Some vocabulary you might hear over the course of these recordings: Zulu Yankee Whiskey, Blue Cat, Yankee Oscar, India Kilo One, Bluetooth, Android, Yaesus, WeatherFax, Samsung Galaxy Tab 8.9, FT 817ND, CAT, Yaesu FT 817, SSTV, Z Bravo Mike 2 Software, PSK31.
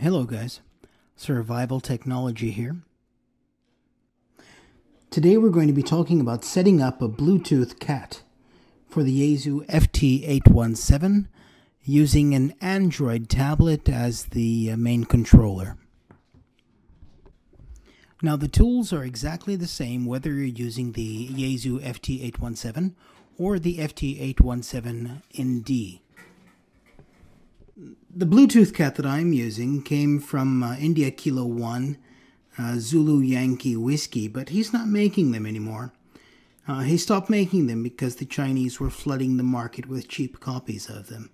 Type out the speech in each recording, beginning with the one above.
Hello guys, Survival Technology here. Today we're going to be talking about setting up a Bluetooth CAT for the Yaesu FT 817 using an Android tablet as the main controller. Now the tools are exactly the same whether you're using the Yaesu FT 817 or the FT 817ND. The Bluetooth CAT that I'm using came from India Kilo One, Zulu Yankee Whiskey, but he's not making them anymore. He stopped making them because the Chinese were flooding the market with cheap copies of them.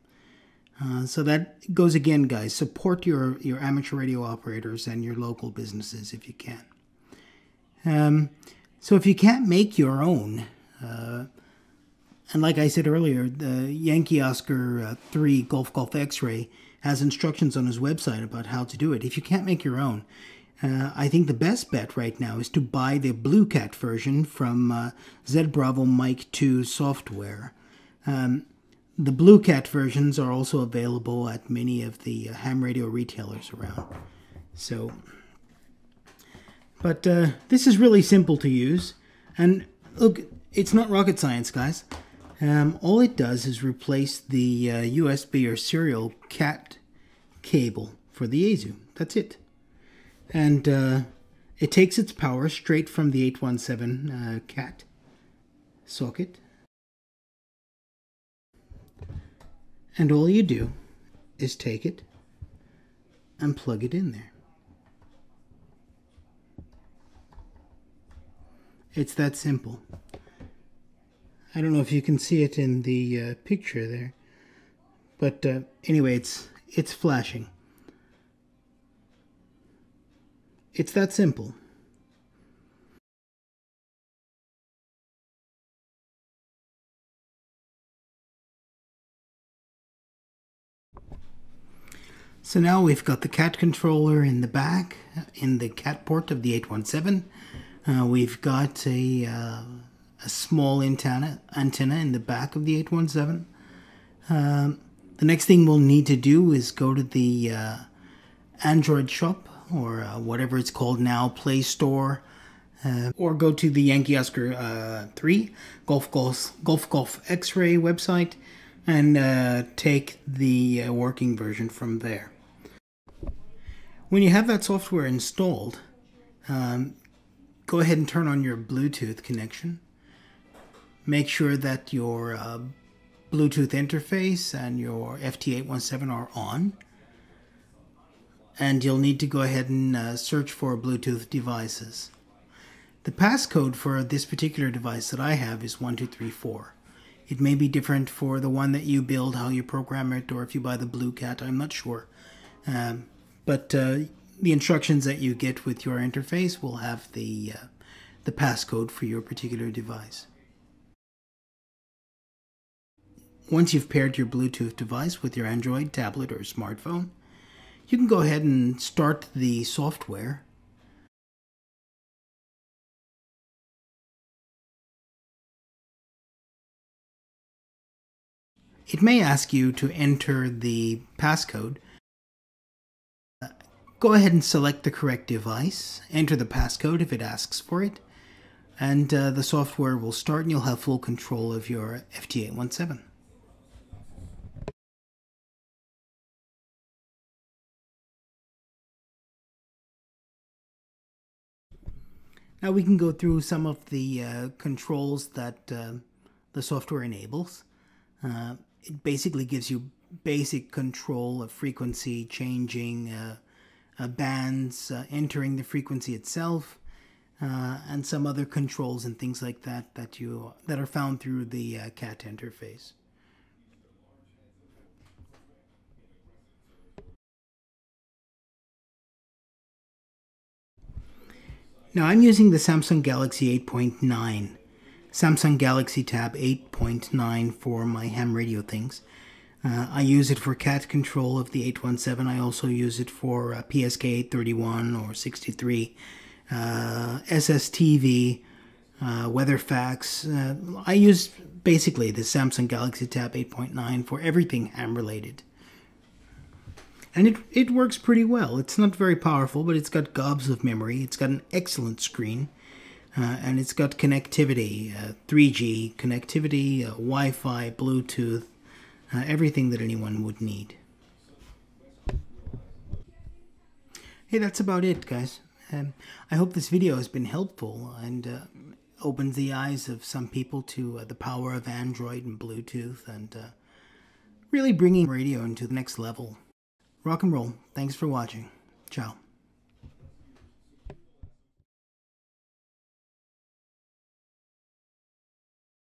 So that goes again, guys. Support your amateur radio operators and your local businesses if you can. So if you can't make your own, and like I said earlier, the Yankee Oscar 3 Golf X-Ray has instructions on his website about how to do it. If you can't make your own, I think the best bet right now is to buy the Blue Cat version from Z Bravo Mike 2 Software. The Blue Cat versions are also available at many of the ham radio retailers around. So, but this is really simple to use. And look, it's not rocket science, guys. All it does is replace the USB or serial CAT cable for the Yaesu. That's it. And it takes its power straight from the 817 CAT socket. And all you do is take it and plug it in there. It's that simple. I don't know if you can see it in the picture there, but anyway, it's flashing. It's that simple. So now we've got the CAT controller in the back, in the CAT port of the 817. We've got a small antenna in the back of the 817. The next thing we'll need to do is go to the Android shop, or whatever it's called now, Play Store, or go to the Yankee Oscar 3 Golf X-Ray website and take the working version from there. When you have that software installed, go ahead and turn on your Bluetooth connection. Make sure that your Bluetooth interface and your FT817 are on. And you'll need to go ahead and search for Bluetooth devices. The passcode for this particular device that I have is 1234. It may be different for the one that you build, how you program it, or if you buy the Blue Cat, I'm not sure. But the instructions that you get with your interface will have the passcode for your particular device. Once you've paired your Bluetooth device with your Android tablet or smartphone, you can go ahead and start the software. It may ask you to enter the passcode. Go ahead and select the correct device, enter the passcode if it asks for it, and the software will start and you'll have full control of your FT817. Now we can go through some of the controls that the software enables. It basically gives you basic control of frequency, changing bands, entering the frequency itself, and some other controls and things like that that are found through the CAT interface. Now I'm using the Samsung Galaxy 8.9, Samsung Galaxy Tab 8.9 for my ham radio things. I use it for CAT control of the 817. I also use it for PSK31 or 63, SSTV, WeatherFax. I use basically the Samsung Galaxy Tab 8.9 for everything ham related. And it works pretty well. It's not very powerful, but it's got gobs of memory. It's got an excellent screen. And it's got connectivity, 3G connectivity, Wi-Fi, Bluetooth, everything that anyone would need. Hey, that's about it, guys. I hope this video has been helpful and opens the eyes of some people to the power of Android and Bluetooth and really bringing radio into the next level. Rock and roll. Thanks for watching. Ciao.